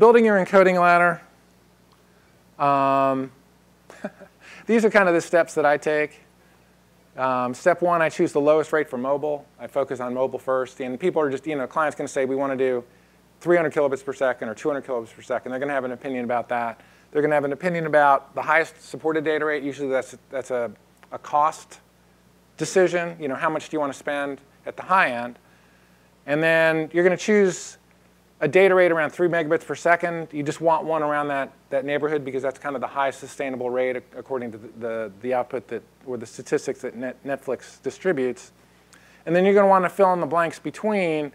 Building your encoding ladder. These are kind of the steps that I take. Step one, I choose the lowest rate for mobile. I focus on mobile first. And people are just, clients can say, we want to do 300 kilobits per second or 200 kilobits per second. They're going to have an opinion about that. They're going to have an opinion about the highest supported data rate. Usually that's a cost decision. How much do you want to spend at the high end? And then you're going to choose a data rate around 3 megabits per second. You just want one around that neighborhood because that's kind of the high sustainable rate according to the output that, or the statistics that Netflix distributes. And then you're going to want to fill in the blanks between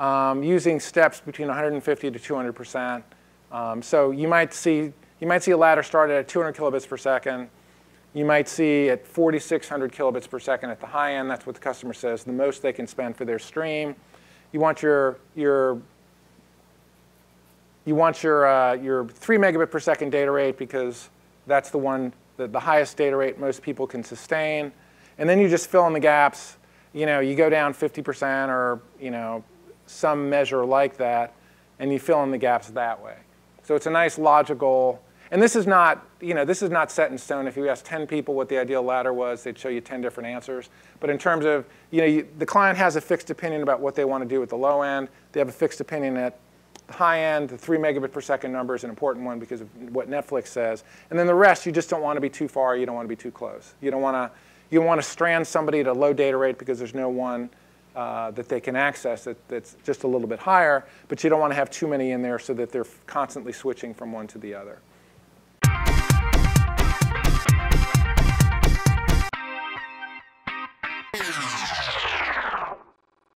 using steps between 150 to 200%. So you might see a ladder started at 200 kilobits per second. You might see at 4,600 kilobits per second at the high end. That's what the customer says the most they can spend for their stream. You want your 3 megabit per second data rate because that's the one that the highest data rate most people can sustain. And then you just fill in the gaps. You go down 50% or some measure like that, and you fill in the gaps that way. So it's a nice logical. And this is not set in stone. If you ask 10 people what the ideal ladder was, they'd show you 10 different answers. But in terms of the client has a fixed opinion about what they want to do at the low end. They have a fixed opinion at the high end. The 3 megabit per second number is an important one because of what Netflix says. And then the rest, you just don't want to be too far. You don't want to be too close. You don't want to strand somebody at a low data rate because there's no one that they can access that's just a little bit higher. But you don't want to have too many in there so that they're constantly switching from one to the other.